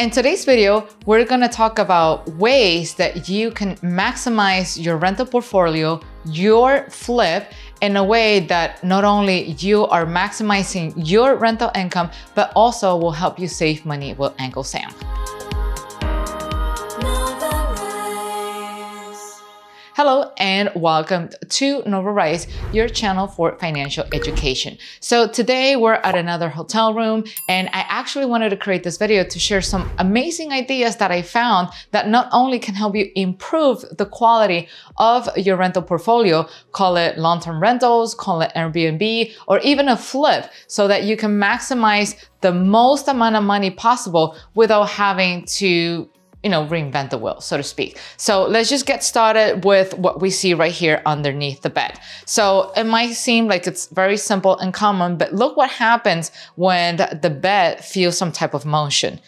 In today's video, we're gonna talk about ways that you can maximize your rental portfolio, your flip, in a way that not only you are maximizing your rental income, but also will help you save money with Uncle Sam. Hello and welcome to NovaRise, your channel for financial education. So today we're at another hotel room, and I actually wanted to create this video to share some amazing ideas that I found that not only can help you improve the quality of your rental portfolio, call it long-term rentals, call it Airbnb, or even a flip, so that you can maximize the most amount of money possible without having to reinvent the wheel, so to speak. So let's just get started with what we see right here underneath the bed. So it might seem like it's very simple and common, but look what happens when the bed feels some type of motion.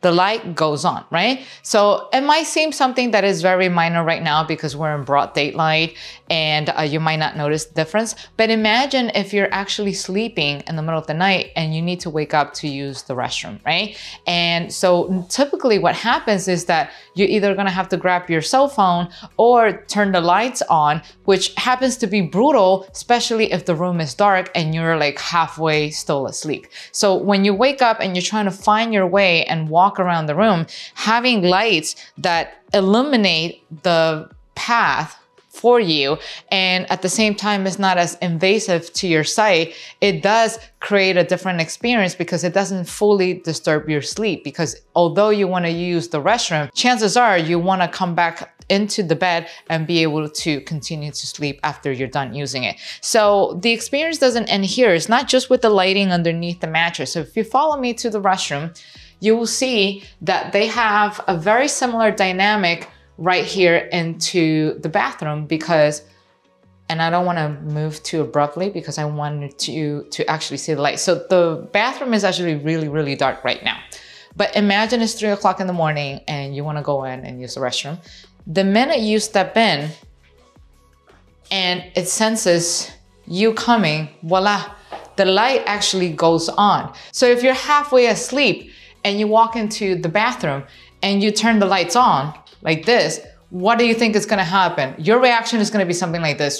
The light goes on, right? So it might seem something that is very minor right now because we're in broad daylight and you might not notice the difference, but imagine if you're actually sleeping in the middle of the night and you need to wake up to use the restroom, right? And so typically what happens is that you're either gonna have to grab your cell phone or turn the lights on, which happens to be brutal, especially if the room is dark and you're like halfway still asleep. So when you wake up and you're trying to find your way and walk around the room, having lights that illuminate the path for you, and at the same time, it's not as invasive to your sight, it does create a different experience because it doesn't fully disturb your sleep. Because although you want to use the restroom, chances are you want to come back into the bed and be able to continue to sleep after you're done using it. So the experience doesn't end here. It's not just with the lighting underneath the mattress. So if you follow me to the restroom, you will see that they have a very similar dynamic right here into the bathroom because, and I don't want to move too abruptly because I wanted to actually see the light. So the bathroom is actually really, really dark right now. But imagine it's 3 o'clock in the morning and you want to go in and use the restroom. The minute you step in and it senses you coming, voila, the light actually goes on. So if you're halfway asleep and you walk into the bathroom and you turn the lights on like this, what do you think is gonna happen? Your reaction is gonna be something like this.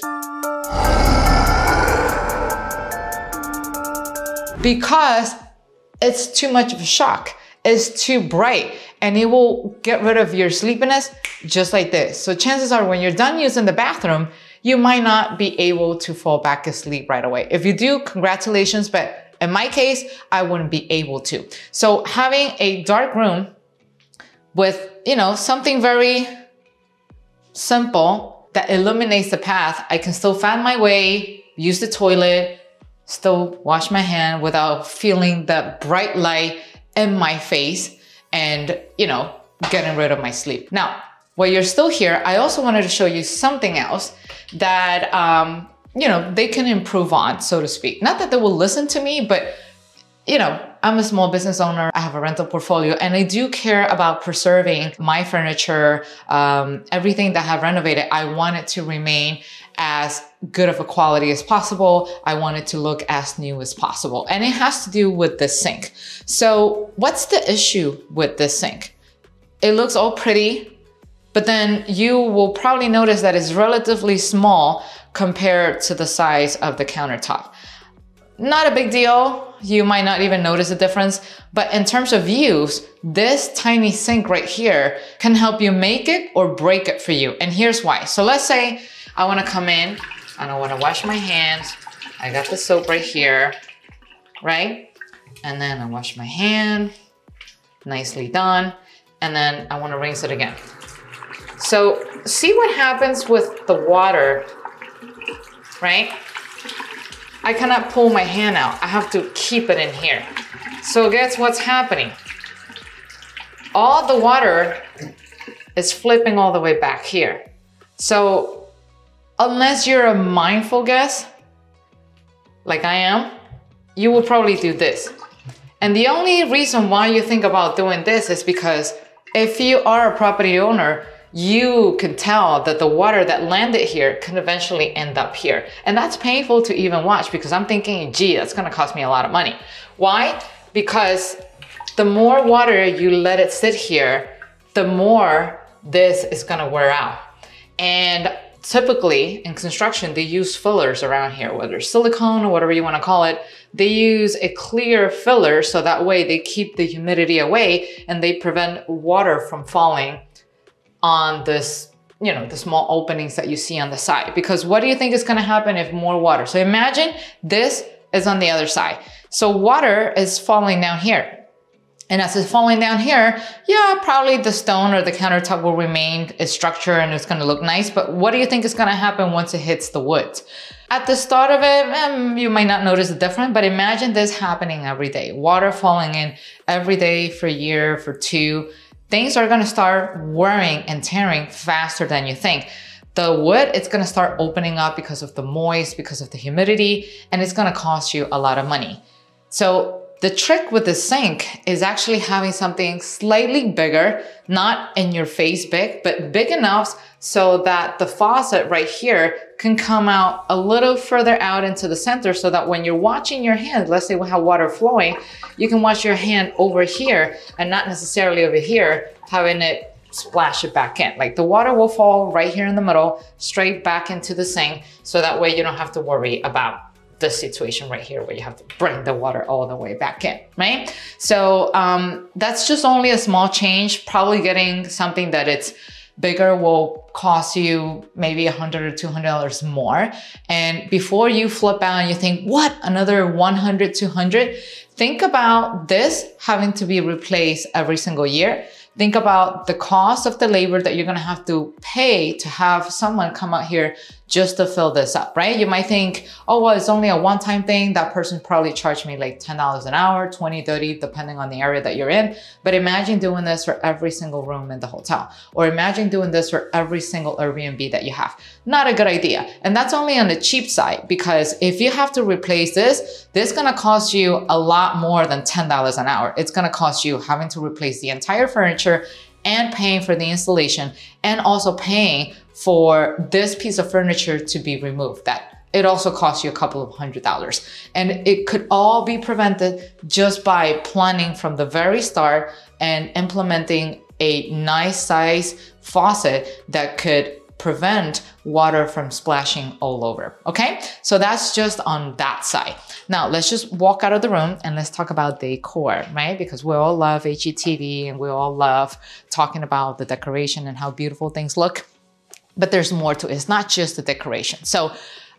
Because it's too much of a shock. It's too bright and it will get rid of your sleepiness just like this. So chances are when you're done using the bathroom, you might not be able to fall back asleep right away. If you do, congratulations, but in my case, I wouldn't be able to. So having a dark room with, something very simple that illuminates the path, I can still find my way, use the toilet, still wash my hand without feeling that bright light in my face and, getting rid of my sleep. Now, while you're still here, I also wanted to show you something else that, they can improve on, so to speak. Not that they will listen to me, but I'm a small business owner. I have a rental portfolio and I do care about preserving my furniture. Everything that I have renovated, I want it to remain as good of a quality as possible. I want it to look as new as possible. And it has to do with the sink. So what's the issue with this sink? It looks all pretty, but then you will probably notice that it's relatively small compared to the size of the countertop. Not a big deal. You might not even notice the difference, but in terms of use, this tiny sink right here can help you make it or break it for you. And here's why. So let's say I want to come in and I want to wash my hands. I got the soap right here, right? And then I wash my hand, nicely done. And then I want to rinse it again. So see what happens with the water, right? I cannot pull my hand out. I have to keep it in here. So guess what's happening? All the water is flipping all the way back here. So unless you're a mindful guest, like I am, you will probably do this. And the only reason why you think about doing this is because if you are a property owner, you can tell that the water that landed here can eventually end up here. And that's painful to even watch because I'm thinking, gee, that's gonna cost me a lot of money. Why? Because the more water you let it sit here, the more this is gonna wear out. And typically in construction, they use fillers around here, whether silicone or whatever you wanna call it, they use a clear filler so that way they keep the humidity away and they prevent water from falling on this, you know, the small openings that you see on the side. Because what do you think is gonna happen if more water? So imagine this is on the other side. So water is falling down here. And as it's falling down here, yeah, probably the stone or the countertop will remain its structure and it's gonna look nice, but what do you think is gonna happen once it hits the wood? At the start of it, you might not notice the difference, but imagine this happening every day. Water falling in every day for a year, for two. Things are gonna start wearing and tearing faster than you think. The wood, it's gonna start opening up because of the moist, because of the humidity, and it's gonna cost you a lot of money. So the trick with the sink is actually having something slightly bigger, not in your face big, but big enough so that the faucet right here can come out a little further out into the center so that when you're watching your hand, let's say we have water flowing, you can watch your hand over here and not necessarily over here, having it splash it back in. Like the water will fall right here in the middle, straight back into the sink. So that way you don't have to worry about this situation right here where you have to bring the water all the way back in, right? So that's just only a small change. Probably getting something that it's bigger will cost you maybe $100 or $200 more. And before you flip out and you think, what, another $100, $200? Think about this having to be replaced every single year. Think about the cost of the labor that you're gonna have to pay to have someone come out here just to fill this up, right? You might think, oh, well, it's only a one-time thing. That person probably charged me like $10 an hour, $20, $30, depending on the area that you're in. But imagine doing this for every single room in the hotel, or imagine doing this for every single Airbnb that you have. Not a good idea. And that's only on the cheap side, because if you have to replace this, this is gonna cost you a lot more than $10 an hour. It's gonna cost you having to replace the entire furniture, and paying for the installation, and also paying for this piece of furniture to be removed. That it also costs you a couple of $100s. And it could all be prevented just by planning from the very start and implementing a nice size faucet that could prevent water from splashing all over, okay? So that's just on that side. Now let's just walk out of the room and let's talk about decor, right? Because we all love HGTV and we all love talking about the decoration and how beautiful things look, but there's more to it. It's not just the decoration. So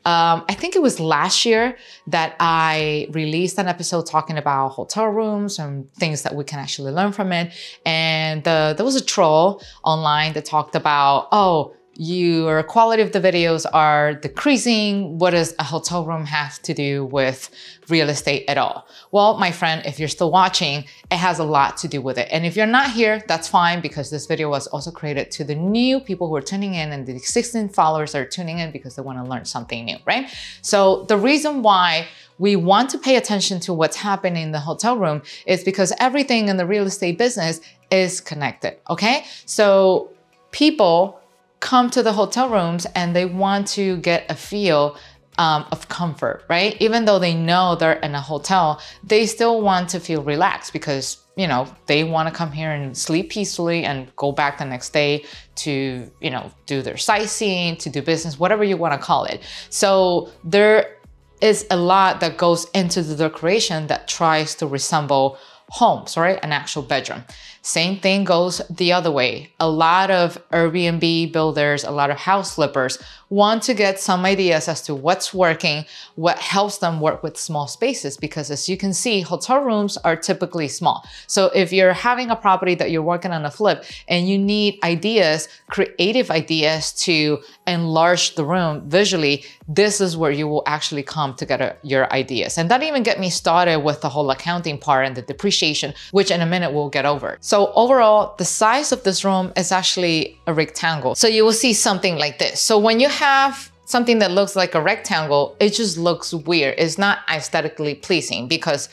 I think it was last year that I released an episode talking about hotel rooms and things that we can actually learn from it. And there was a troll online that talked about, oh, your quality of the videos are decreasing. What does a hotel room have to do with real estate at all? Well, my friend, if you're still watching, it has a lot to do with it. And if you're not here, that's fine, because this video was also created to the new people who are tuning in, and the existing followers are tuning in because they want to learn something new, right? So the reason why we want to pay attention to what's happening in the hotel room is because everything in the real estate business is connected, okay? So people come to the hotel rooms and they want to get a feel of comfort, right? Even though they know they're in a hotel, they still want to feel relaxed because, you know, they want to come here and sleep peacefully and go back the next day to, you know, do their sightseeing, to do business, whatever you want to call it. So there is a lot that goes into the decoration that tries to resemble homes, right? An actual bedroom. Same thing goes the other way. A lot of Airbnb builders, a lot of house flippers want to get some ideas as to what's working, what helps them work with small spaces, because as you can see, hotel rooms are typically small. So if you're having a property that you're working on a flip and you need ideas, creative ideas to enlarge the room visually, this is where you will actually come to get your ideas. And that even get me started with the whole accounting part and the depreciation, which in a minute we'll get over. So overall, the size of this room is actually a rectangle. So you will see something like this. So when you have something that looks like a rectangle, it just looks weird. It's not aesthetically pleasing because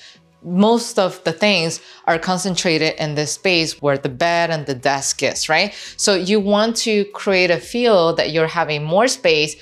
most of the things are concentrated in this space where the bed and the desk is, right? So you want to create a feel that you're having more space.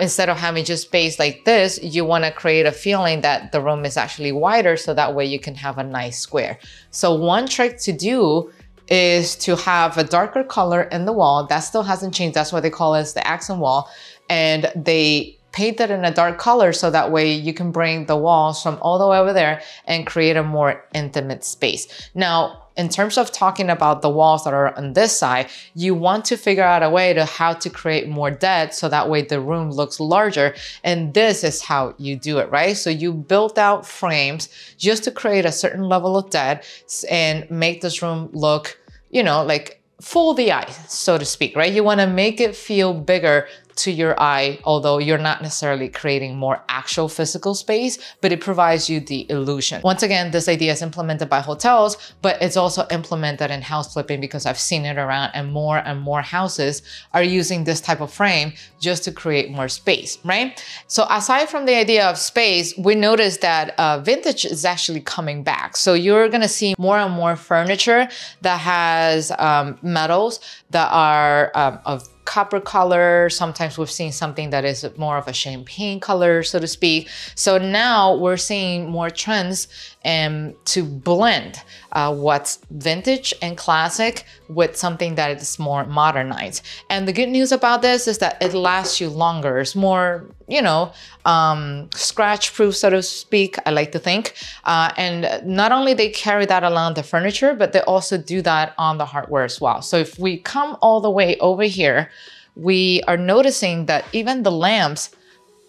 Instead of having just space like this, you want to create a feeling that the room is actually wider, so that way you can have a nice square. So one trick to do is to have a darker color in the wall. That still hasn't changed. That's why they call it the accent wall. And they paint it in a dark color, so that way you can bring the walls from all the way over there and create a more intimate space. Now, in terms of talking about the walls that are on this side, you want to figure out a way to how to create more depth, so that way the room looks larger. And this is how you do it, right? So you build out frames just to create a certain level of depth and make this room look, you know, like fool the eye, so to speak, right? You want to make it feel bigger to your eye, although you're not necessarily creating more actual physical space, but it provides you the illusion. Once again, this idea is implemented by hotels, but it's also implemented in house flipping, because I've seen it around, and more houses are using this type of frame just to create more space, right? So aside from the idea of space, we noticed that vintage is actually coming back. So you're gonna see more and more furniture that has metals that are of copper color. Sometimes we've seen something that is more of a champagne color, so to speak. So now we're seeing more trends to blend what's vintage and classic with something that is more modernized. And the good news about this is that it lasts you longer. It's more, you know, scratch proof, so to speak, I like to think. And not only they carry that along the furniture, but they also do that on the hardware as well. So if we come all the way over here, we are noticing that even the lamps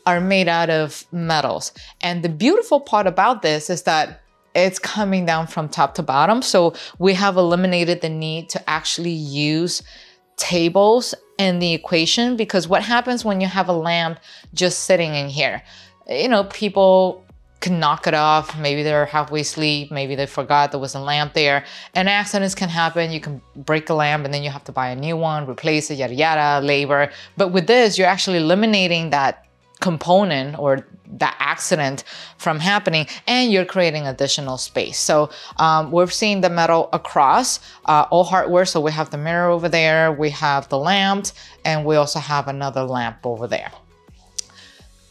are made out of metals. And the beautiful part about this is that it's coming down from top to bottom. So we have eliminated the need to actually use tables in the equation, because what happens when you have a lamp just sitting in here, you know, people can knock it off. Maybe they're halfway asleep. Maybe they forgot there was a lamp there, and accidents can happen. You can break a lamp and then you have to buy a new one, replace it, yada, yada, labor. But with this, you're actually eliminating that component or the accident from happening, and you're creating additional space. So we're seeing the metal across all hardware. So we have the mirror over there, we have the lamp, and we also have another lamp over there.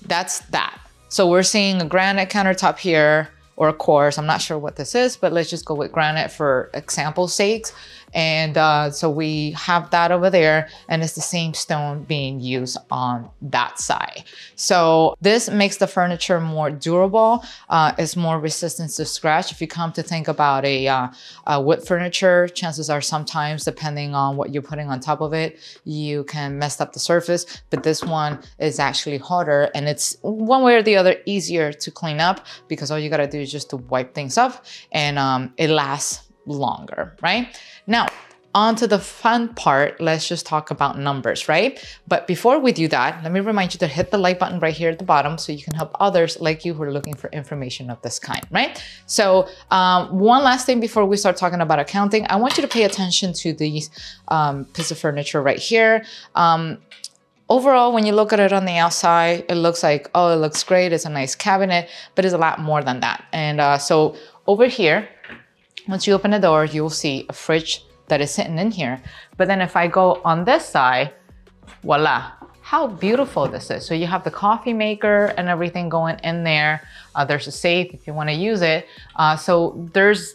That's that. So we're seeing a granite countertop here, or coarse. I'm not sure what this is, but let's just go with granite for example's sake. And so we have that over there, and it's the same stone being used on that side. So this makes the furniture more durable. It's more resistant to scratch. If you come to think about a wood furniture, chances are sometimes, depending on what you're putting on top of it, you can mess up the surface, but this one is actually harder, and it's one way or the other easier to clean up, because all you gotta do is just to wipe things up, and it lasts longer, right? Now, on to the fun part. Let's just talk about numbers, right? But before we do that, let me remind you to hit the like button right here at the bottom, so you can help others like you who are looking for information of this kind, right? So one last thing before we start talking about accounting, I want you to pay attention to these piece of furniture right here. Overall, when you look at it on the outside, it looks like, oh, it looks great. It's a nice cabinet, but it's a lot more than that. And so over here, once you open the door, you will see a fridge that is sitting in here. But then if I go on this side, voila, how beautiful this is. So you have the coffee maker and everything going in there. There's a safe if you want to use it. So there's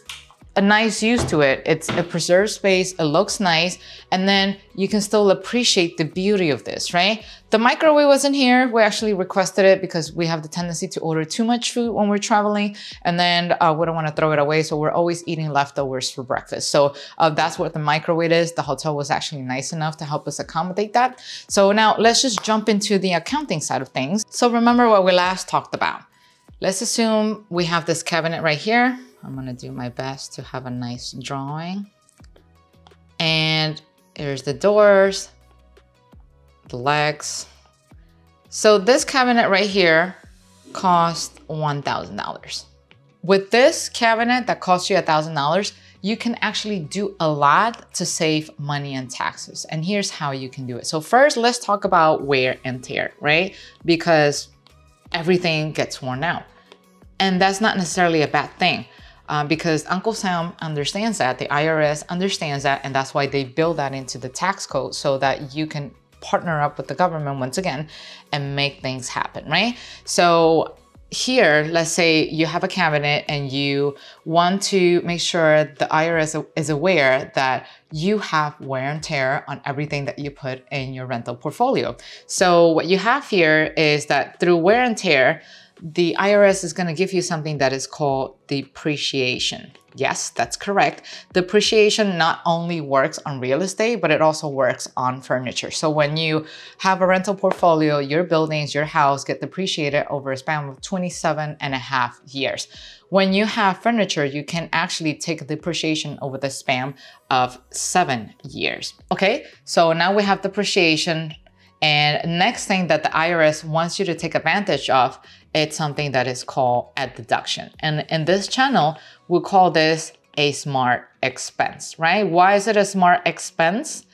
a nice use to it. It's a preserved space, it looks nice, and then you can still appreciate the beauty of this, right? The microwave wasn't here. We actually requested it because we have the tendency to order too much food when we're traveling, and then we don't want to throw it away, so we're always eating leftovers for breakfast. So that's what the microwave is. The hotel was actually nice enough to help us accommodate that. So now let's just jump into the accounting side of things. So remember what we last talked about. Let's assume we have this cabinet right here. I'm gonna do my best to have a nice drawing. And here's the doors, the legs. So this cabinet right here cost $1,000. With this cabinet that costs you $1,000, you can actually do a lot to save money and taxes. And here's how you can do it. So first, let's talk about wear and tear, right? Because everything gets worn out. And that's not necessarily a bad thing. because Uncle Sam understands that, the IRS understands that, and that's why they build that into the tax code so that you can partner up with the government once again and make things happen, right? So here, let's say you have a cabinet and you want to make sure the IRS is aware that you have wear and tear on everything that you put in your rental portfolio. So what you have here is that through wear and tear, the IRS is going to give you something that is called depreciation. Yes, that's correct. Depreciation not only works on real estate, but it also works on furniture. So when you have a rental portfolio, your buildings, your house get depreciated over a span of 27.5 years. When you have furniture, you can actually take depreciation over the span of 7 years. Okay, so now we have depreciation. And next thing that the IRS wants you to take advantage of, it's something that is called a deduction. And in this channel, we'll call this a smart expense, right? Why is it a smart expense?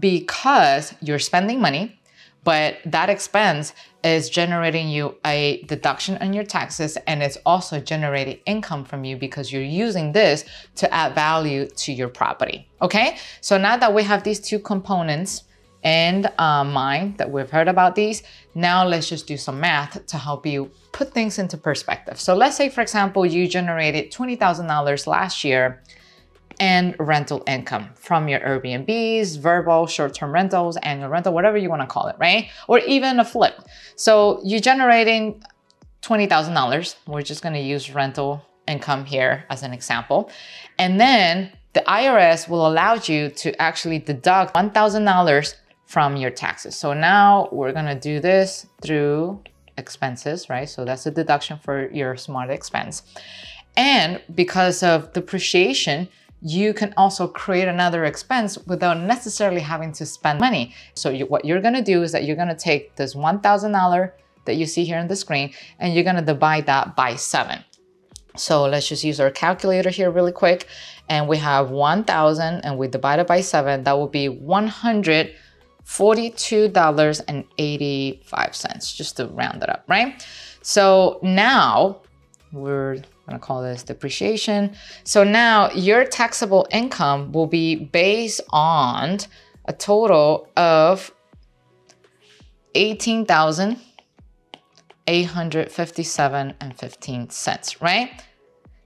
Because you're spending money, but that expense is generating you a deduction on your taxes, and it's also generating income from you because you're using this to add value to your property, okay? So now that we have these two components and mine that we've heard about these, now let's just do some math to help you put things into perspective. So let's say, for example, you generated $20,000 last year in rental income from your Airbnbs, Vrbo, short-term rentals, annual rental, whatever you want to call it, right? Or even a flip. So you're generating $20,000. We're just going to use rental income here as an example. And then the IRS will allow you to actually deduct $1,000 from your taxes. So now we're gonna do this through expenses, right? So that's a deduction for your smart expense. And because of depreciation, you can also create another expense without necessarily having to spend money. So what you're gonna do is that you're gonna take this $1,000 that you see here on the screen, and you're gonna divide that by 7. So let's just use our calculator here really quick. And we have 1,000 and we divide it by 7, that will be $142.85, just to round it up, right? So now we're gonna call this depreciation. So now your taxable income will be based on a total of $18,857.15, right?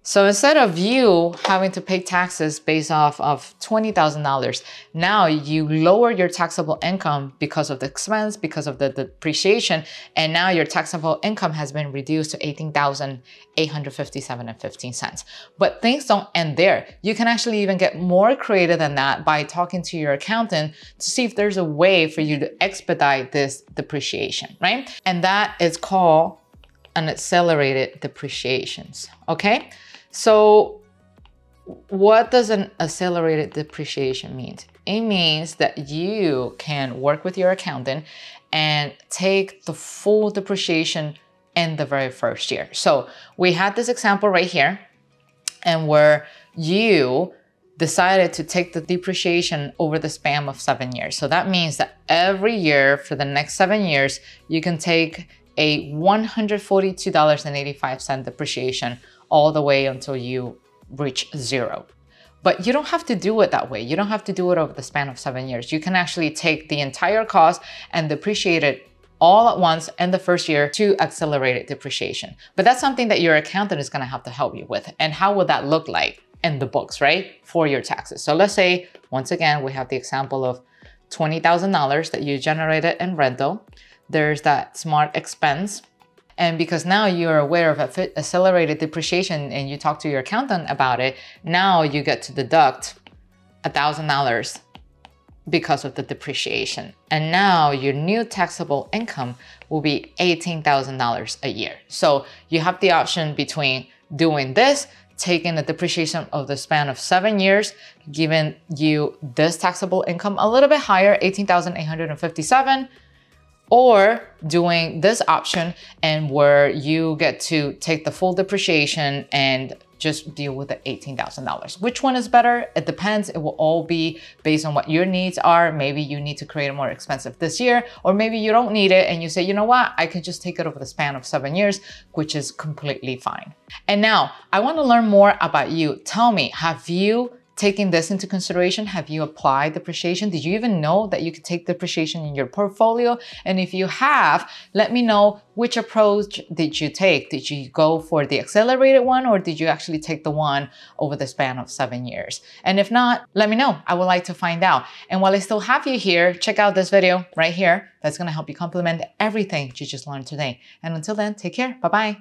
So instead of you having to pay taxes based off of $20,000, now you lower your taxable income because of the expense, because of the depreciation, and now your taxable income has been reduced to $18,857.15. But things don't end there. You can actually even get more creative than that by talking to your accountant to see if there's a way for you to expedite this depreciation, right? And that is called an accelerated depreciations, okay? So what does an accelerated depreciation mean? It means that you can work with your accountant and take the full depreciation in the very first year. So we had this example right here, and where you decided to take the depreciation over the span of 7 years. So that means that every year for the next 7 years, you can take a $142.85 depreciation all the way until you reach zero. But you don't have to do it that way. You don't have to do it over the span of 7 years. You can actually take the entire cost and depreciate it all at once in the first year to accelerated depreciation. But that's something that your accountant is gonna have to help you with. And how will that look like in the books, right? For your taxes. So let's say, once again, we have the example of $20,000 that you generated in rental. There's that smart expense. And because now you're aware of accelerated depreciation and you talk to your accountant about it, now you get to deduct $1,000 because of the depreciation. And now your new taxable income will be $18,000 a year. So you have the option between doing this, taking the depreciation of the span of 7 years, giving you this taxable income a little bit higher, $18,857, or doing this option and where you get to take the full depreciation and just deal with the $18,000. Which one is better? It depends. It will all be based on what your needs are. Maybe you need to create a more expensive this year, or maybe you don't need it and you say, you know what, I could just take it over the span of 7 years, which is completely fine. And now I want to learn more about you. Tell me, have you taking this into consideration? Have you applied depreciation? Did you even know that you could take depreciation in your portfolio? And if you have, let me know, which approach did you take? Did you go for the accelerated one, or did you actually take the one over the span of 7 years? And if not, let me know. I would like to find out. And while I still have you here, check out this video right here. That's gonna help you complement everything you just learned today. And until then, take care. Bye-bye.